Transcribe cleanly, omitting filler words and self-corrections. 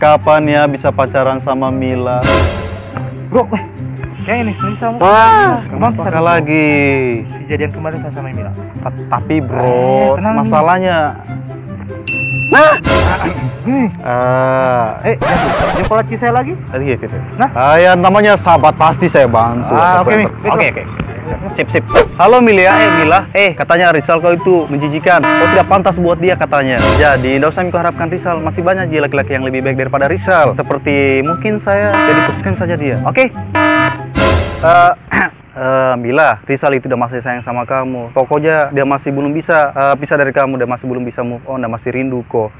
Kapan ya bisa pacaran sama Mila? Bro, kayak ini sendiri sama. Wah, kemana sekali lagi? Kejadian kemarin sama Mila. Tapi bro, masalahnya. Nah, jempol lagi saya lagi. Nah, ya namanya sahabat pasti saya bantu. Oke. Sip. Halo Mila, katanya Rizal kau itu menjijikan. Kau tidak pantas buat dia katanya. Jadi tidak usah kau harapkan Rizal. Masih banyak laki-laki yang lebih baik daripada Rizal. Seperti mungkin saya, jadi putuskan saja dia. Oke. Mila, Rizal itu udah masih sayang sama kamu. Pokoknya dia masih belum bisa pisah dari kamu. Dia masih belum bisa move on. Dia masih rindu kok.